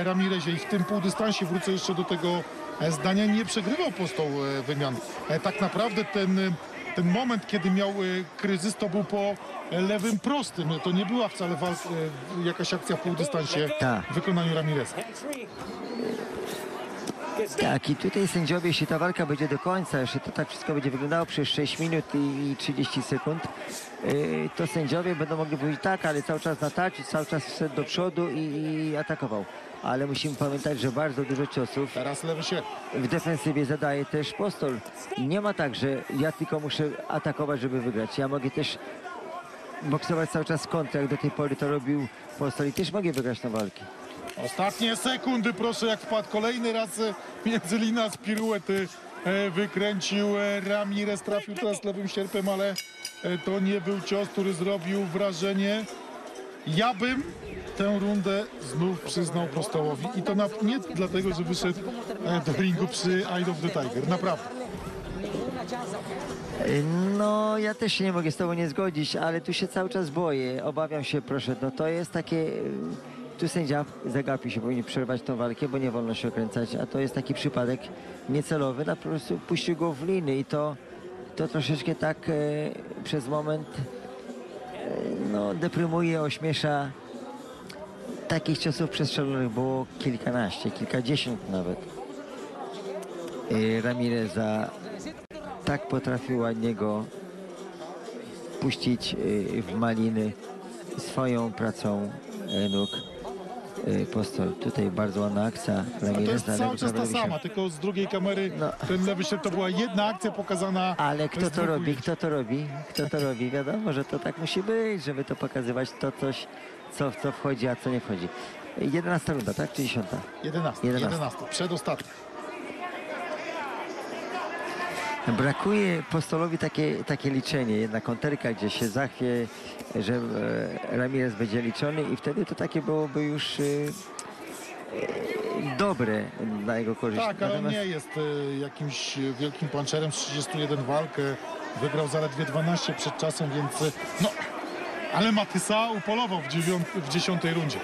Ramirezie i w tym półdystansie, wrócę jeszcze do tego zdania, nie przegrywał Postoł wymian. Tak naprawdę ten moment, kiedy miał kryzys, to był po lewym prostym. To nie była wcale jakaś akcja w półdystansie w wykonaniu Ramireza. Tak, i tutaj sędziowie, jeśli ta walka będzie do końca, jeszcze to tak wszystko będzie wyglądało przez 6 minut i 30 sekund, to sędziowie będą mogli powiedzieć tak, ale cały czas natarczyć, cały czas wszedł do przodu i atakował. Ale musimy pamiętać, że bardzo dużo ciosów teraz lewy się w defensywie zadaje też Postoł. Nie ma tak, że ja tylko muszę atakować, żeby wygrać. Ja mogę też boksować cały czas w kontrach, jak do tej pory to robił Postoł i też mogę wygrać na walki. Ostatnie sekundy, proszę, jak wpadł kolejny raz między lina z piruety wykręcił Ramirez, trafił teraz lewym sierpem, ale to nie był cios, który zrobił wrażenie. Ja bym tę rundę znów przyznał Postołowi i to nie dlatego, że wyszedł do ringu przy Eye of the Tiger, naprawdę. No, ja też się nie mogę z tobą nie zgodzić, ale tu się cały czas boję. Obawiam się, proszę, no to jest takie... Tu sędzia zagapi się, powinien przerwać tą walkę, bo nie wolno się okręcać, a to jest taki przypadek niecelowy, na po prostu puścił go w liny i to troszeczkę tak przez moment no, deprymuje, ośmiesza. Takich ciosów przestrzelonych było kilkanaście, kilkadziesiąt nawet. Ramireza tak potrafił ładnie go puścić w maliny swoją pracą nóg. Postoł. Tutaj bardzo ładna akcja. Ramireza, to jest cały czas ta sama, tylko z drugiej kamery no. Ten lewy sierp to była jedna akcja pokazana. Ale kto to robi? Kto to robi? Kto to robi? Wiadomo, że to tak musi być, żeby to pokazywać to coś, co w co wchodzi, a co nie wchodzi. 11 runda, tak? Czy 10? 11. Przedostatnia. Brakuje Postolowi takie liczenie, jedna konterka, gdzie się zachwie, że Ramirez będzie liczony i wtedy to takie byłoby już dobre dla jego korzyści. Tak, ale natomiast... nie jest jakimś wielkim puncherem, 31 walk, wygrał zaledwie 12 przed czasem, więc no, ale Matysa upolował w 10 rundzie.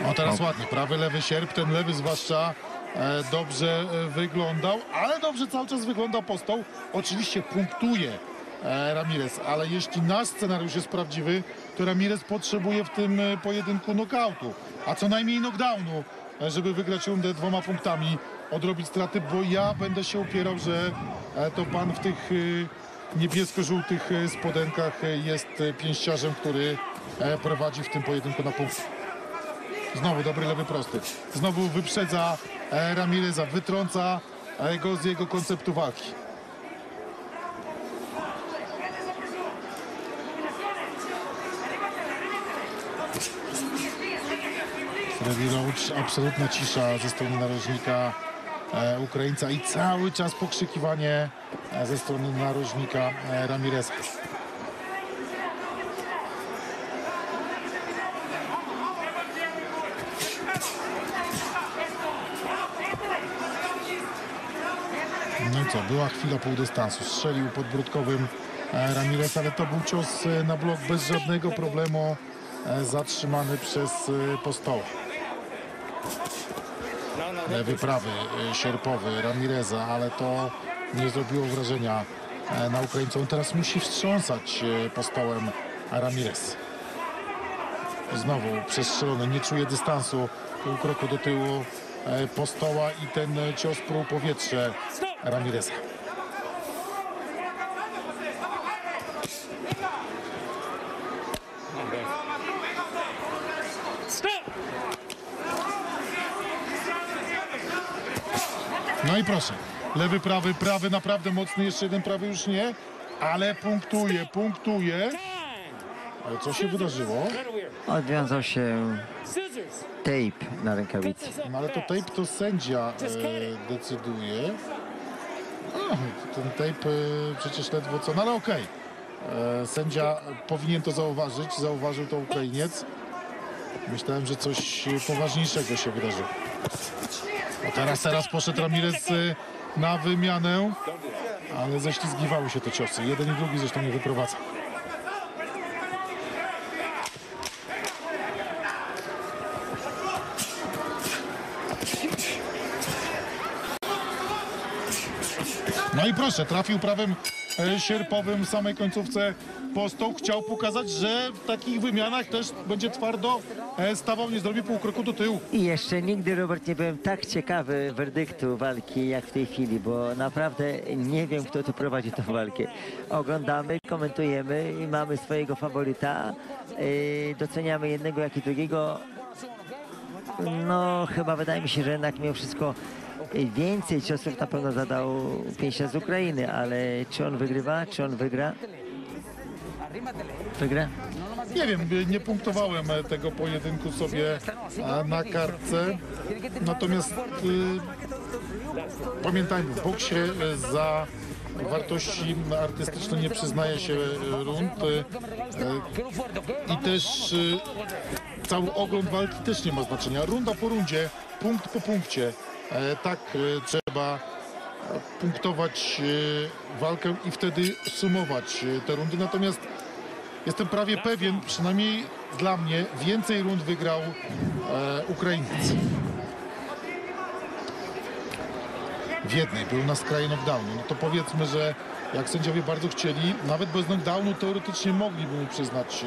No teraz ładnie, prawy, lewy sierp, ten lewy zwłaszcza dobrze wyglądał, ale dobrze cały czas wygląda Postoł. Oczywiście punktuje Ramirez, ale jeśli nasz scenariusz jest prawdziwy, to Ramirez potrzebuje w tym pojedynku knockoutu, a co najmniej knockdownu, żeby wygrać rundę 2 punktami, odrobić straty, bo ja będę się upierał, że to pan w tych niebiesko-żółtych spodenkach jest pięściarzem, który prowadzi w tym pojedynku na punkt. Znowu dobry lewy prosty. Znowu wyprzedza Ramireza, wytrąca go z jego konceptu walki. Freddie Roach, absolutna cisza ze strony narożnika Ukraińca i cały czas pokrzykiwanie ze strony narożnika Ramireza. No i co, była chwila półdystansu, strzelił podbródkowym Ramirez, ale to był cios na blok bez żadnego problemu, zatrzymany przez Postoła. Lewy, prawy, sierpowy Ramireza, ale to nie zrobiło wrażenia na Ukraińców. On teraz musi wstrząsać Postołem Ramirez. Znowu przestrzelony, nie czuje dystansu, pół kroku do tyłu Postoła i ten cios prół powietrze Ramireza. No i proszę, lewy, prawy, prawy naprawdę mocny, jeszcze jeden prawy już nie, ale punktuje, punktuje. Ale co się wydarzyło? Odwiązał się tape na rękawicy. No ale to tape to sędzia decyduje. No, ten tape przecież ledwo co, no ale okej. Sędzia powinien to zauważyć, zauważył to Ukrainiec. Myślałem, że coś poważniejszego się wydarzyło. A teraz poszedł Ramirez na wymianę, ale ześlizgiwały się te ciosy. Jeden i drugi zresztą nie wyprowadza. No i proszę, trafił prawym sierpowym w samej końcówce Postoł. Chciał pokazać, że w takich wymianach też będzie twardo stawał, nie zrobi pół kroku do tyłu. I jeszcze nigdy, Robert, nie byłem tak ciekawy werdyktu walki jak w tej chwili, bo naprawdę nie wiem, kto tu prowadzi tę walkę. Oglądamy, komentujemy i mamy swojego faworyta. Doceniamy jednego, jak i drugiego. No, chyba wydaje mi się, że jednak mimo wszystko więcej ciosów na pewno zadał pięściarz z Ukrainy, ale czy on wygrywa, czy on wygra? Wygra? Nie wiem, nie punktowałem tego pojedynku sobie na kartce. Natomiast pamiętajmy, w boksie za wartości artystyczne nie przyznaje się rund i też cały ogląd walki też nie ma znaczenia. Runda po rundzie, punkt po punkcie. Tak trzeba punktować walkę i wtedy sumować te rundy. Natomiast jestem prawie pewien, przynajmniej dla mnie, więcej rund wygrał Ukrainiec. W jednej był na skraju knockdownu. No to powiedzmy, że jak sędziowie bardzo chcieli, nawet bez knockdownu teoretycznie mogliby mu przyznać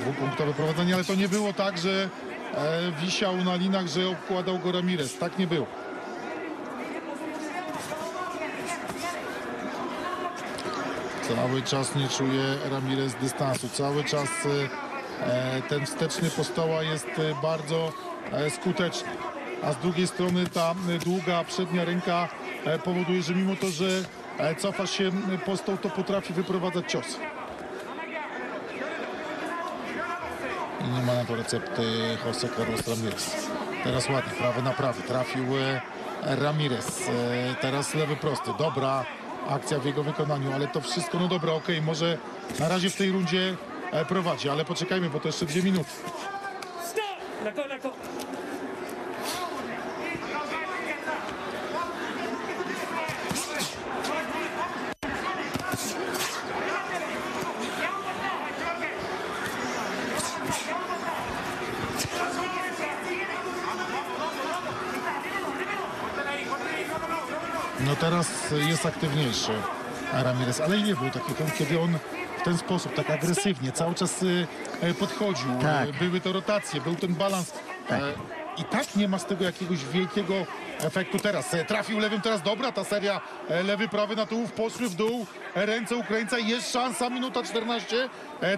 dwupunktowe prowadzenie, ale to nie było tak, że wisiał na linach, że obkładał go Ramirez. Tak nie było. Cały czas nie czuje Ramirez dystansu. Cały czas ten wsteczny Postoła jest bardzo skuteczny. A z drugiej strony ta długa przednia ręka powoduje, że mimo to, że cofa się Postoł, to potrafi wyprowadzać cios. I nie ma na to recepty Jose Carlos Ramirez. Teraz ładnie, prawy na prawy. Trafił Ramirez. Teraz lewy prosty. Dobra akcja w jego wykonaniu, ale to wszystko, no dobra, okej, może na razie w tej rundzie prowadzi, ale poczekajmy, bo to jeszcze 2 minuty. No teraz jest aktywniejszy Ramirez, ale i nie był taki, kiedy on w ten sposób, tak agresywnie, cały czas podchodził. Tak. Były to rotacje, był ten balans. Tak. I tak nie ma z tego jakiegoś wielkiego efektu teraz. Trafił lewym teraz, dobra ta seria, lewy, prawy na tułów, poszły w dół ręce Ukraińca, jest szansa, minuta 14,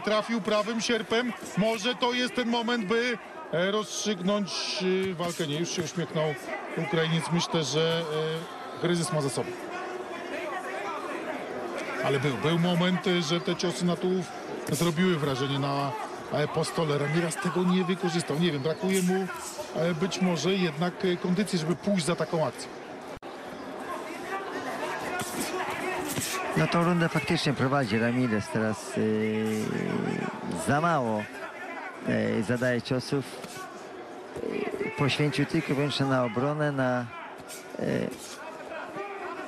trafił prawym sierpem, może to jest ten moment, by rozstrzygnąć walkę. Nie, już się uśmiechnął Ukrainiec, myślę, że kryzys ma za sobą. Ale był moment, że te ciosy na tułów zrobiły wrażenie na Postole. Ramirez tego nie wykorzystał. Nie wiem, brakuje mu być może jednak kondycji, żeby pójść za taką akcją. No tą rundę faktycznie prowadzi Ramirez. Teraz za mało zadaje ciosów. Poświęcił tylko wyłącznie na obronę, na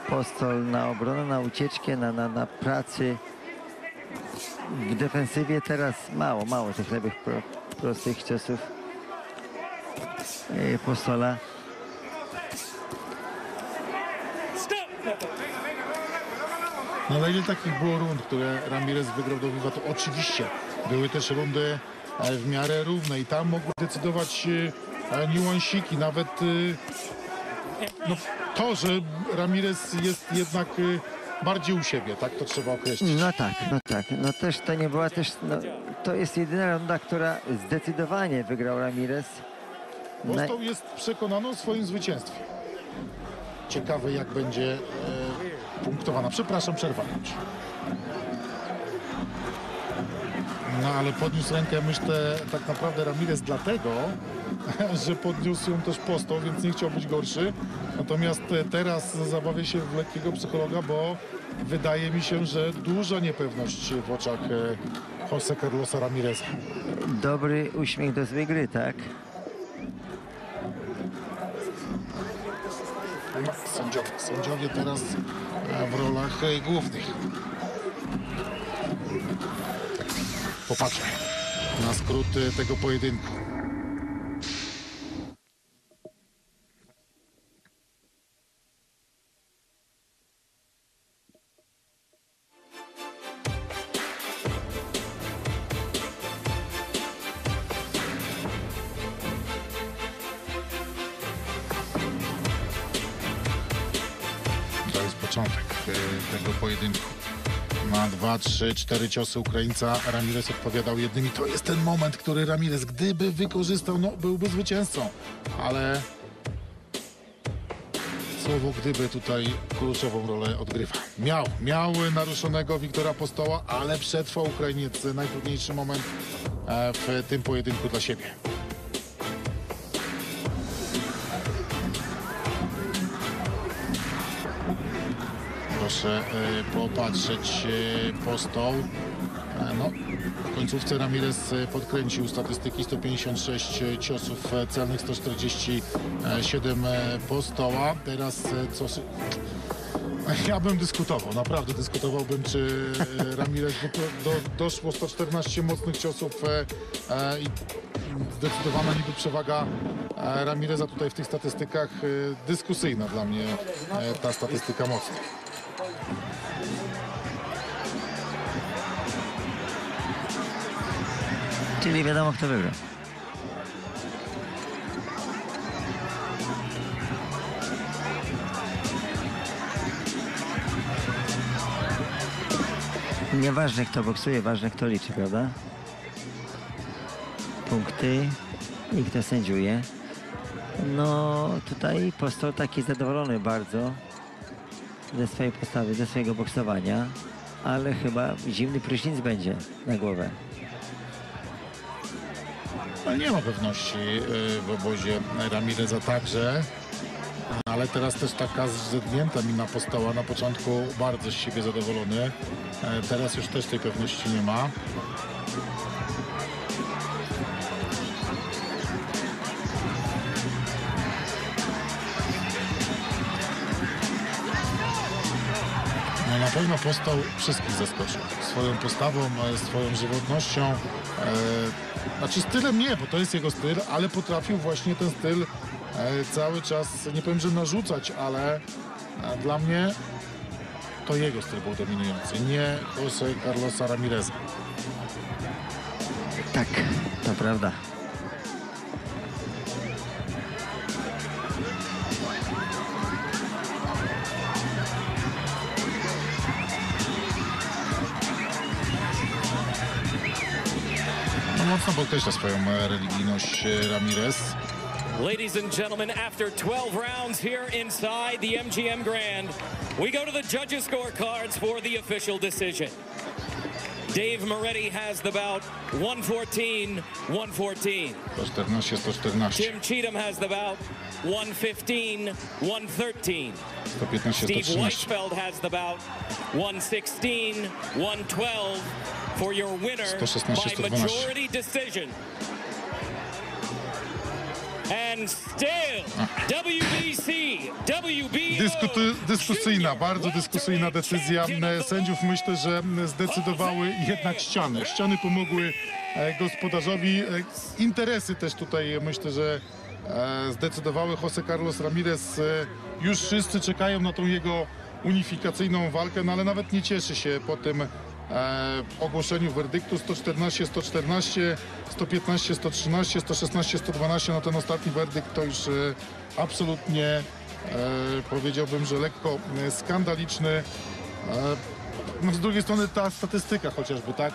Postol, na obronę, na ucieczkę, na pracy w defensywie. Teraz mało tych lewych prostych ciosów Postola. No ale ile takich było rund, które Ramirez wygrał do wiwatu? Oczywiście były też rundy w miarę równe i tam mogły decydować niuansiki, nawet no, to, że Ramirez jest jednak bardziej u siebie, tak to trzeba określić. No tak. No też to nie była też, no, to jest jedyna runda, która zdecydowanie wygrał Ramirez. Postoł jest przekonany o swoim zwycięstwie. Ciekawe, jak będzie punktowana. Przepraszam, przerwałem cię. No ale podniósł rękę, myślę, tak naprawdę Ramirez dlatego, że podniósł ją też Postoł, więc nie chciał być gorszy. Natomiast teraz zabawię się w lekkiego psychologa, bo wydaje mi się, że duża niepewność w oczach Jose Carlosa Ramireza. Dobry uśmiech do złej gry, tak? Sędziowie teraz w rolach głównych. Popatrzmy na skrót tego pojedynku. To jest początek tego pojedynku. Ma 2, 3, 4 ciosy Ukraińca. Ramirez odpowiadał jednym i to jest ten moment, który Ramirez, gdyby wykorzystał, no byłby zwycięzcą. Ale słowo gdyby tutaj kluczową rolę odgrywa. Miał naruszonego Wiktora Postoła, ale przetrwał Ukrainiec najtrudniejszy moment w tym pojedynku dla siebie. Proszę popatrzeć Postoł. No, końcówce Ramirez podkręcił statystyki, 156 ciosów celnych, 147 Postoła. Teraz co... Ja bym dyskutował, naprawdę dyskutowałbym, czy Ramirez doszło 114 mocnych ciosów i zdecydowana niby przewaga Ramireza tutaj w tych statystykach. Dyskusyjna dla mnie ta statystyka mocna. Czyli wiadomo, kto wygra. Nieważne, kto boksuje, ważne, kto liczy, prawda? Punkty i kto sędziuje. No tutaj Postoł taki zadowolony bardzo ze swojej postawy, ze swojego boksowania, ale chyba zimny prysznic będzie na głowę. Ale nie ma pewności w obozie Ramireza także. Ale teraz też taka zrzednięta mina Postoła. Na początku bardzo z siebie zadowolony. Teraz już też tej pewności nie ma. No na pewno Postoł wszystkich zaskoczył. Swoją postawą, swoją żywotnością. Znaczy stylem nie, bo to jest jego styl, ale potrafił właśnie ten styl cały czas, nie powiem, że narzucać, ale dla mnie to jego styl był dominujący, nie Jose Carlosa Ramireza. Tak, to prawda. No, mocno podkreśla swoją religijność Ramirez. Ladies and gentlemen, after 12 rounds here inside the MGM Grand, we go to the judges' scorecards for the official decision. Dave Moretti has the bout 114-114. 114-114. Jim Cheatham has the bout 115-113. Steve Weisfeld has the bout 116-112 for your winner by majority decision. And still, WBC, dyskusyjna, bardzo dyskusyjna decyzja sędziów. Myślę, że zdecydowały jednak ściany. Ściany pomogły gospodarzowi. Interesy też tutaj, myślę, że zdecydowały. Jose Carlos Ramirez, już wszyscy czekają na tą jego unifikacyjną walkę, no ale nawet nie cieszy się po tym ogłoszeniu werdyktu. 114-114, 115-113, 116-112. No ten ostatni werdykt to już absolutnie powiedziałbym, że lekko skandaliczny. No z drugiej strony ta statystyka chociażby, tak?